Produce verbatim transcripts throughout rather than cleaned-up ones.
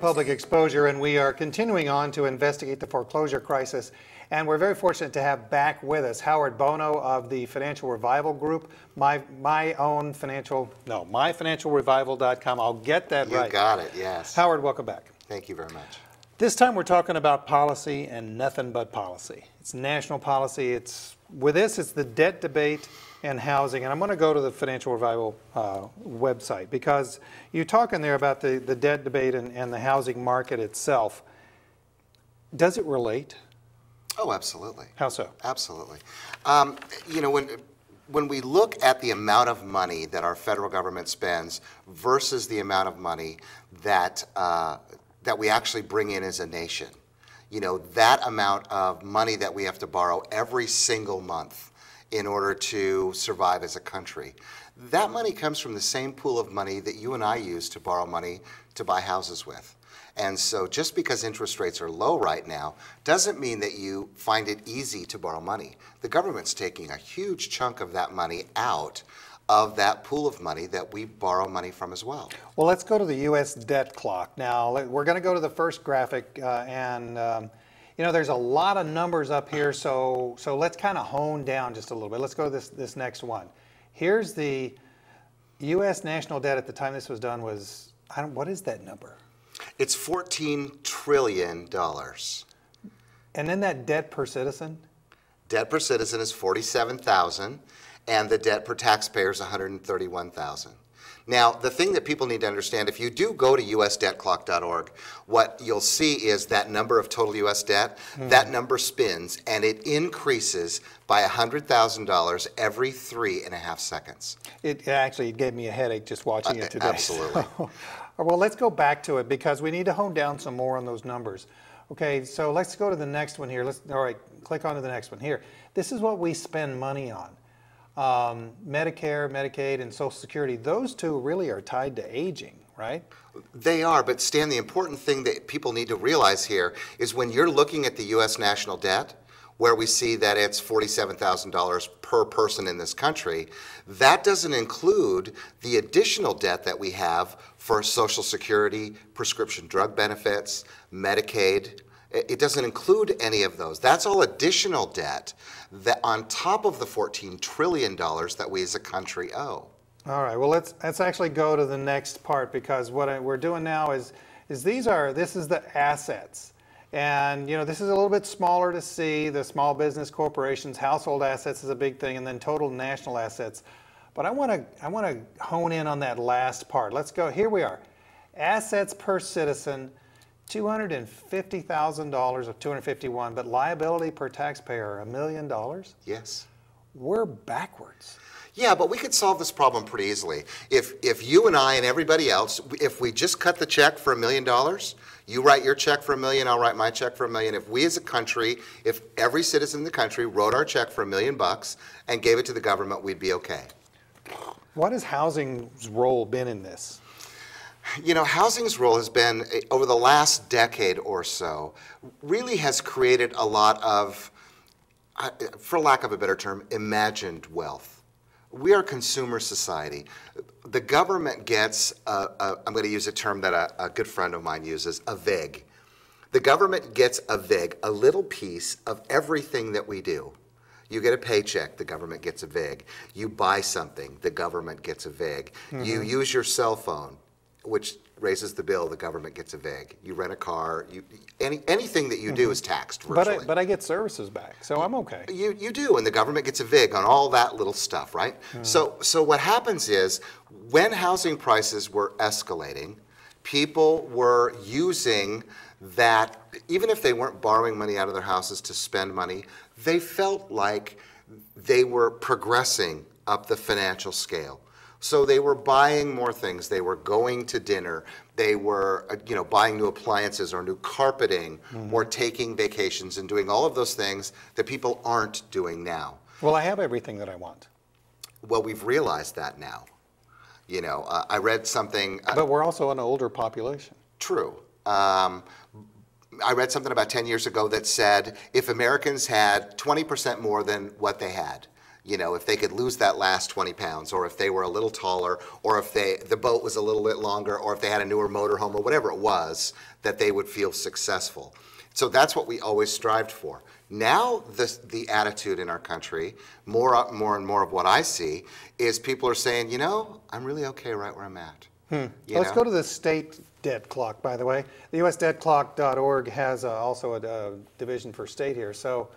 Public Exposure, and we are continuing on to investigate the foreclosure crisis. And we're very fortunate to have back with us Howard Bono of the Financial Revival Group, my my own financial, no, my financial revival dot com. I'll get that right. You got it, yes. Howard, welcome back. Thank you very much. This time we're talking about policy and nothing but policy. It's national policy. It's with this, it's the debt debate and housing. And I'm going to go to the Financial Revival uh, website, because you talk in there about the, the debt debate and, and the housing market itself. Does it relate? Oh, absolutely. How so? Absolutely. Um, you know, when, when we look at the amount of money that our federal government spends versus the amount of money that uh, that we actually bring in as a nation. You know, that amount of money that we have to borrow every single month in order to survive as a country. That money comes from the same pool of money that you and I use to borrow money to buy houses with. And so just because interest rates are low right now doesn't mean that you find it easy to borrow money. The government's taking a huge chunk of that money out of that pool of money that we borrow money from as well. Well, let's go to the U S debt clock. Now, we're going to go to the first graphic, uh, and um, you know, there's a lot of numbers up here, so so let's kind of hone down just a little bit. Let's go to this, this next one. Here's the U S national debt at the time this was done was, I don't, what is that number? It's fourteen trillion dollars. And then that debt per citizen? Debt per citizen is forty-seven thousand dollars. And the debt per taxpayer is one hundred thirty-one thousand dollars. Now, the thing that people need to understand, if you do go to U S debt clock dot org, what you'll see is that number of total U S debt, mm-hmm. that number spins, and it increases by one hundred thousand dollars every three and a half seconds. It actually gave me a headache just watching uh, it today. Absolutely. So, well, let's go back to it, because we need to hone down some more on those numbers. Okay, so let's go to the next one here. Let's, all right, click on to the next one here. This is what we spend money on. Um, Medicare, Medicaid, and Social Security, those two really are tied to aging, right? They are, but Stan, the important thing that people need to realize here is when you're looking at the U S national debt, where we see that it's forty-seven thousand dollars per person in this country, that doesn't include the additional debt that we have for Social Security, prescription drug benefits, Medicaid. It doesn't include any of those. That's all additional debt that on top of the fourteen trillion dollars that we as a country owe. All right, well, let's, let's actually go to the next part, because what I, we're doing now is, is these are, this is the assets. And, you know, this is a little bit smaller to see, the small business corporations, household assets is a big thing, and then total national assets. But I wanna, I wanna hone in on that last part. Let's go, here we are. Assets per citizen, two hundred fifty thousand dollars of two hundred fifty-one, but liability per taxpayer, a million dollars? Yes. We're backwards. Yeah, but we could solve this problem pretty easily. If, if you and I and everybody else, if we just cut the check for a million dollars, you write your check for a million, I'll write my check for a million. If we as a country, if every citizen in the country wrote our check for a million bucks and gave it to the government, we'd be okay. What has housing's role been in this? You know, housing's role has been, over the last decade or so, really has created a lot of, for lack of a better term, imagined wealth. We are a consumer society. The government gets, a, a, I'm going to use a term that a, a good friend of mine uses, a vig. The government gets a vig, a little piece of everything that we do. You get a paycheck, the government gets a vig. You buy something, the government gets a vig. Mm-hmm. You use your cell phone, which raises the bill, the government gets a vig. You rent a car, you, any, anything that you do mm-hmm. is taxed virtually. But I, but I get services back, so I'm okay. You, you do, and the government gets a vig on all that little stuff, right? Mm. So, so what happens is, when housing prices were escalating, people were using that, even if they weren't borrowing money out of their houses to spend money, they felt like they were progressing up the financial scale. So they were buying more things. They were going to dinner. They were, you know, buying new appliances or new carpeting, mm-hmm. or taking vacations and doing all of those things that people aren't doing now. Well, I have everything that I want. Well, we've realized that now. You know, uh, I read something. Uh, but we're also an older population. True. Um, I read something about ten years ago that said if Americans had twenty percent more than what they had, You know, if they could lose that last twenty pounds, or if they were a little taller, or if they the boat was a little bit longer, or if they had a newer motorhome, or whatever it was, that they would feel successful. So that's what we always strived for. Now the, the attitude in our country, more, more and more of what I see, is people are saying, you know, I'm really okay right where I'm at. Hmm. Let's know? go to the state debt clock, by the way. The U S debt clock dot org has uh, also a, a division for state here. So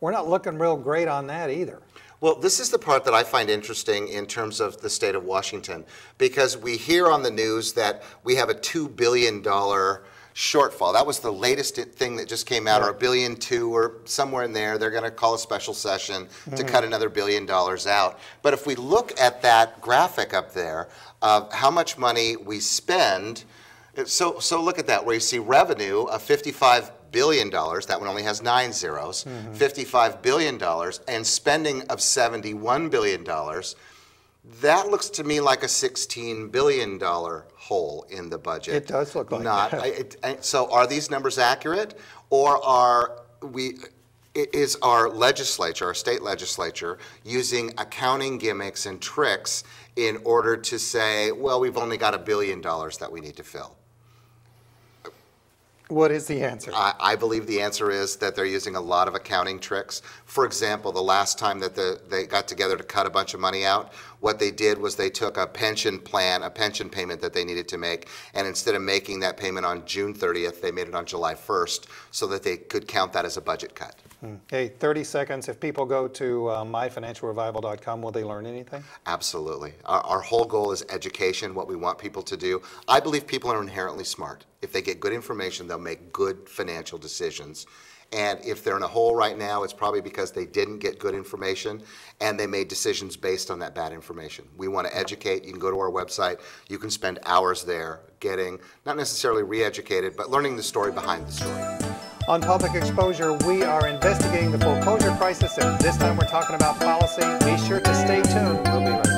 we're not looking real great on that either. Well, this is the part that I find interesting in terms of the state of Washington, because we hear on the news that we have a two billion dollar shortfall. That was the latest thing that just came out, or a billion two, or somewhere in there. They're going to call a special session mm-hmm. to cut another billion dollars out. But if we look at that graphic up there of how much money we spend, so so look at that, where you see revenue of fifty-five billion dollars, that one only has nine zeros, mm-hmm. fifty-five billion dollars, and spending of seventy-one billion dollars. That looks to me like a sixteen billion dollar hole in the budget. It does look like Not, that. I, it, I, so are these numbers accurate, or are we, is our legislature, our state legislature, using accounting gimmicks and tricks in order to say, well, we've only got a billion dollars that we need to fill? What is the answer? I, I believe the answer is that they're using a lot of accounting tricks. For example, the last time that the, they got together to cut a bunch of money out, what they did was they took a pension plan, a pension payment that they needed to make, and instead of making that payment on June thirtieth, they made it on July first so that they could count that as a budget cut. Hmm. Hey, thirty seconds. If people go to uh, my financial revival dot com, will they learn anything? Absolutely. Our, our whole goal is education, what we want people to do. I believe people are inherently smart. If they get good information, they'll make good financial decisions. And if they're in a hole right now, it's probably because they didn't get good information and they made decisions based on that bad information. We want to educate. You can go to our website. You can spend hours there getting, not necessarily re-educated, but learning the story behind the story. On Public Exposure, we are investigating the foreclosure crisis, and this time we're talking about policy. Be sure to stay tuned. We'll be right back.